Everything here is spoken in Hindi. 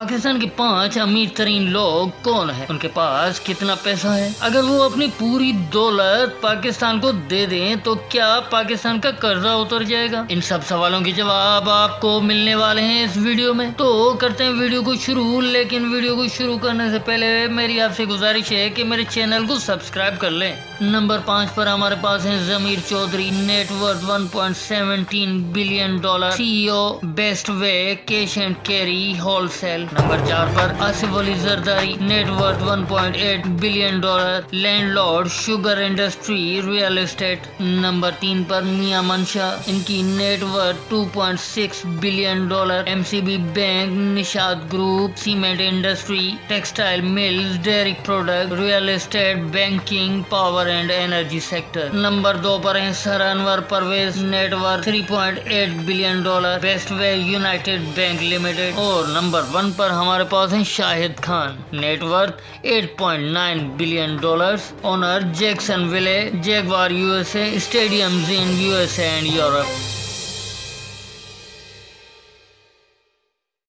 पाकिस्तान के 5 अमीर तरीन लोग कौन है, उनके पास कितना पैसा है। अगर वो अपनी पूरी दौलत पाकिस्तान को दे दें तो क्या पाकिस्तान का कर्जा उतर जाएगा। इन सब सवालों के जवाब आपको मिलने वाले हैं इस वीडियो में, तो करते हैं वीडियो को शुरू। लेकिन वीडियो को शुरू करने से पहले मेरी आपसे गुजारिश है कि मेरे चैनल को सब्सक्राइब कर लें। नंबर 5 पर हमारे पास है Zameer Chaudhary, net worth 1.17 billion dollar, CEO Bestway cash and carry wholesale. Number 4 पर Asif Ali Zardari, net worth 1.8 billion dollar, landlord sugar industry real estate. Number 3 पर मियां मनशा, इनकी net worth 2.6 billion dollar, MCB bank, Nishat group, cement industry, textile mills, dairy product, real estate, banking, power and energy sector. Number 2 पर है sir Anwar Pervez, net worth 3.8 billion dollar, Bestway United bank limited. और नंबर 1 पर हमारे पास है Shahid Khan, net worth 8.9 billion dollars, owner Jacksonville Jaguar, USA, stadiums in USA and Europe.